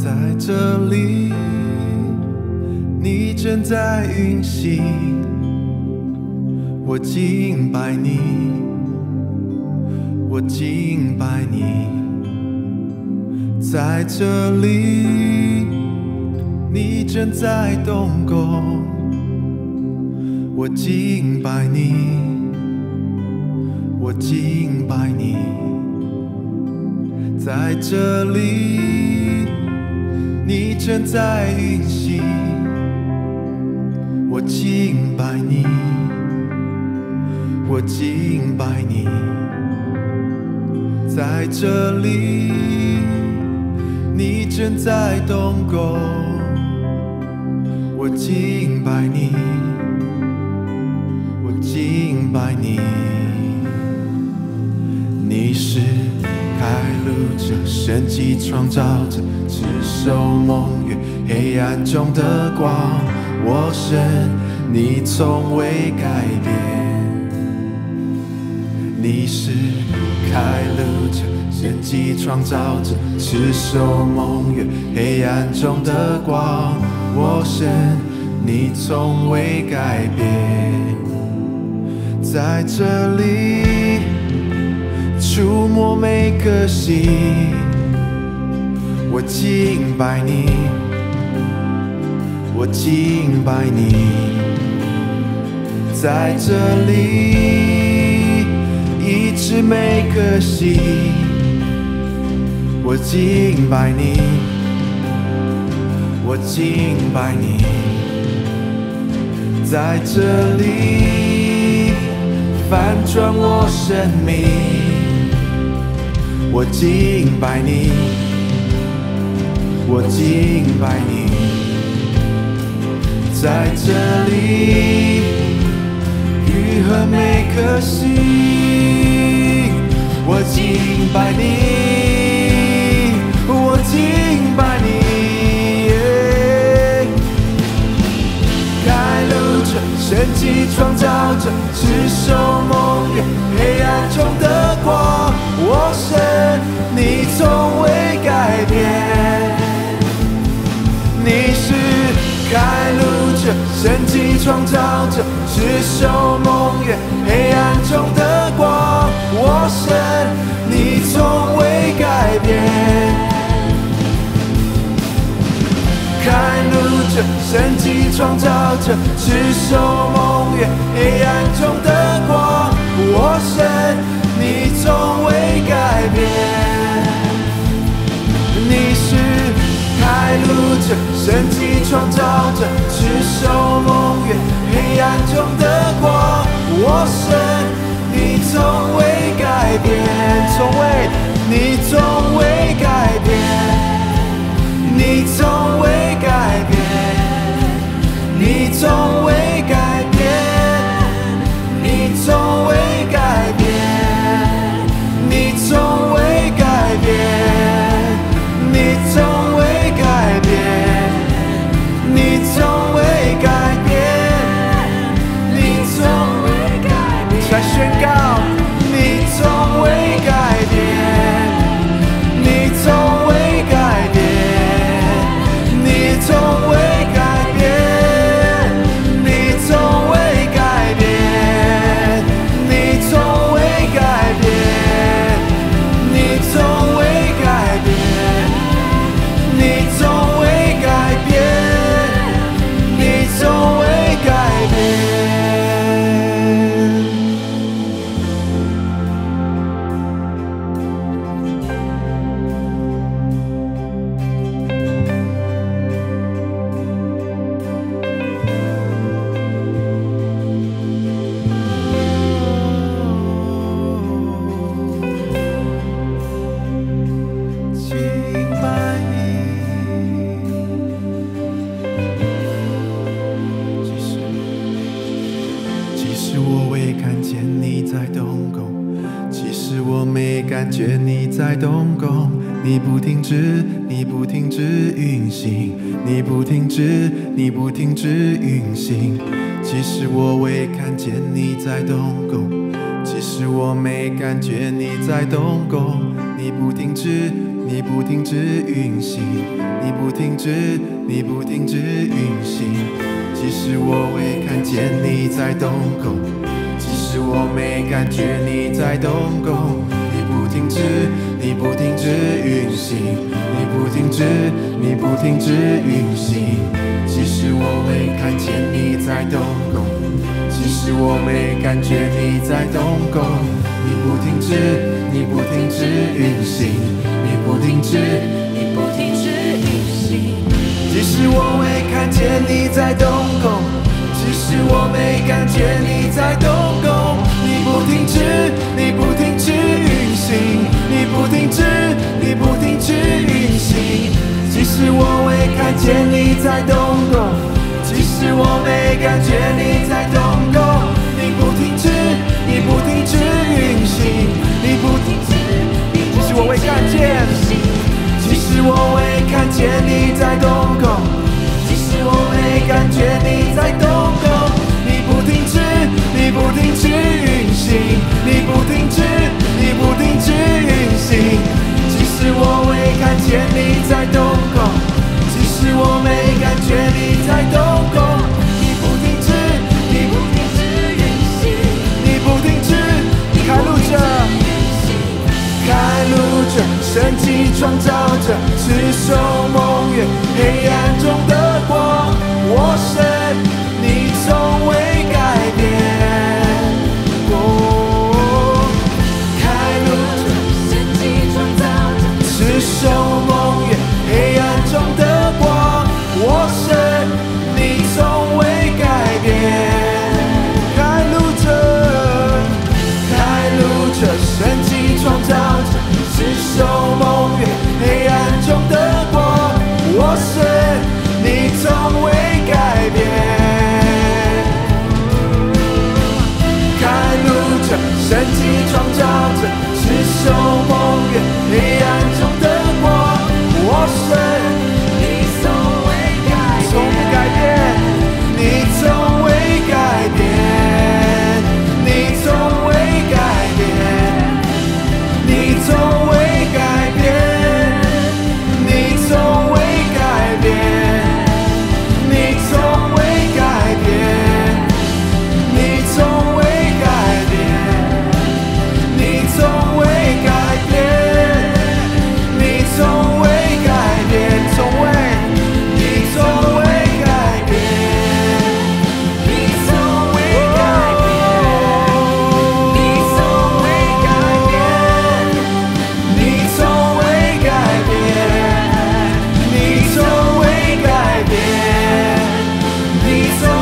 在这里，你正在运行，我敬拜你，我敬拜你，在这里，你正在动工，我敬拜你，我敬拜你。 在这里，你正在运行，我敬拜你，我敬拜你。在这里，你正在动工，我敬拜你，我敬拜你。你是 开路者，神迹创造者，执手蒙约黑暗中的光。我神，你从未改变。你是开路者，神迹创造者，执手蒙约黑暗中的光。我神，你从未改变。在这里， 触摸每颗心，我敬拜你，我敬拜你。在这里，医治每颗心，我敬拜你，我敬拜你。在这里，翻转我生命。 我敬拜你，我敬拜你，在这里愈合每颗心。我敬拜你，我敬拜你。开路者，神迹创造者，执手蒙约黑暗中的光。 我神，你从未改变。你是开路者，神迹创造者，执手蒙约黑暗中的光。我神，你从未改变。开路者，神迹创造者，执手蒙约黑暗中的光。我神， 你从未改变，你是开路者，神迹创造者，执手蒙约黑暗中的光。我神，你从未改变，从未，你从未改变，你从未改变，你从未改变，你从未改变。 你从未改变，你从未改变，你从未改变，你从未改变。起来宣告，你从未改变，你从未改变，你从未改变，你从未改变，你从未改变。 你从未改变，你从未改变，你从未改变。你从未改变，你从未改变，你从未改变。即使我未看见你在动工，即使我没感觉你在动工，你不停止运行，你不停止运行。即使我未看见你在动工，即使我没感觉你在动工，你不停止。你不停止运行，你不停止，你不停止运行。即使我未看见你在动工，即使我没感觉你在动工，你不停止，你不停止运行，你不停止，你不停止运行。即使我未看见你在动工，即使我没感觉你在动工，你不停止，你不停止运行。 你不停止，你不停止运行。即使我未看见你在动工，即使我没感觉你在动工，你不停止，你不停止运行，你不停止，你不停止运行。即使我未看见你在动工，即使我没感觉你在动工，你不停止，你不停止运行，你不停止。 即使我未看见，即使我未看见你在动工，即使我没感觉你在动工，你不停止，你不停止运行，你不停止，你不停止运行。即使我未看见你在动工，即使我没感觉你在动工，你不停止，你不停止运行，你不停止，你开路者。 开路者，神奇创造者，是守梦魇黑暗中的光。我神，你从未改变。哦，开路者，神奇创造者，是守梦魇黑暗中的光。我神，你从未改变。 创造者是守梦魇黑暗中的光，我神，你从未改变。开路者，神奇创造者是守梦魇黑暗中的光，我神，你从未改变，从不改变，你从未改变，你从未改变。 你从未改变，你从未改变，你从未改变，你从未改变，你从未改变，你从未改变，从未，你从未改变，你从未改变。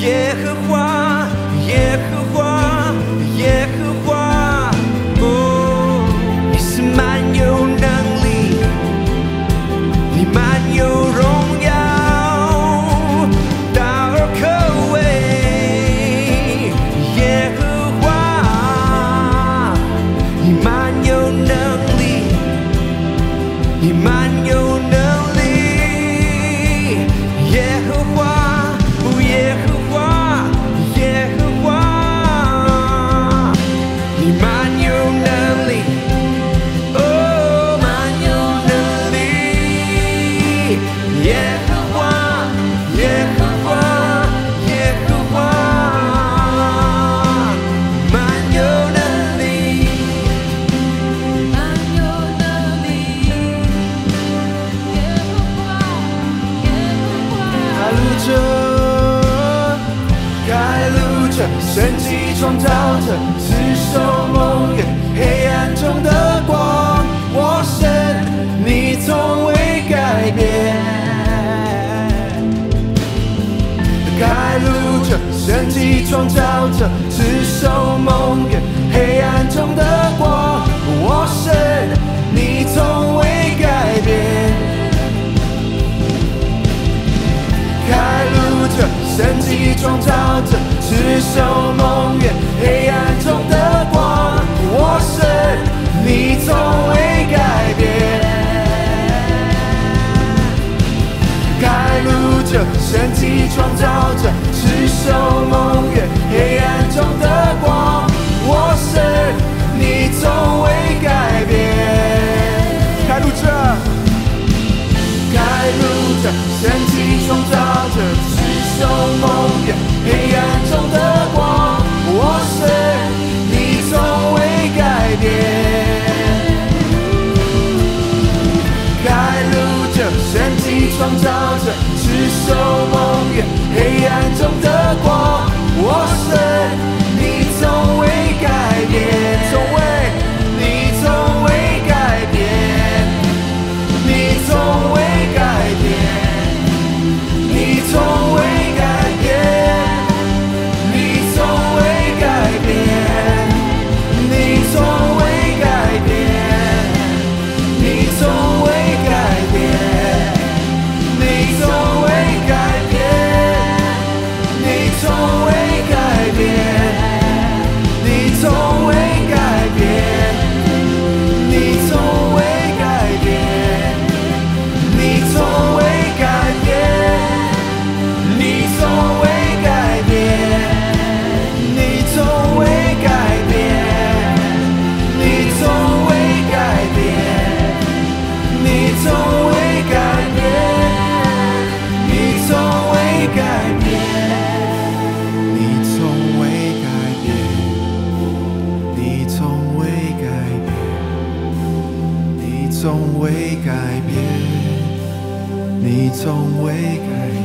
耶和华，耶和华，耶和华，哦，你是满有能力，你满有荣耀，大而可畏，耶和华，你满有能力，你满有能力。 神奇创造者，是守梦魇黑暗中的光。我神，你从未改变。开路者，神奇创造者，是守梦魇黑暗中的光。我神，你从未改变。开路者，神奇创造者。 是守梦魇黑暗中的光，我神，你从未改变。开路者，神奇创造者，是守梦魇黑暗中的光，我神，你从未改变。开路者，开路者，神奇创造者，是守梦魇黑暗。 创造者是守梦魇黑暗中的光，我神，你从未改变，你从未改变，你从未改变，你从未改变，你从未改变，你从未改变，你从未改变。 你从未改变，你从未改变，你从未改变，你从未改变，你从未改变，你从未改变，你从未改变，你从未改变，你从未。 从未改变，你从未改变。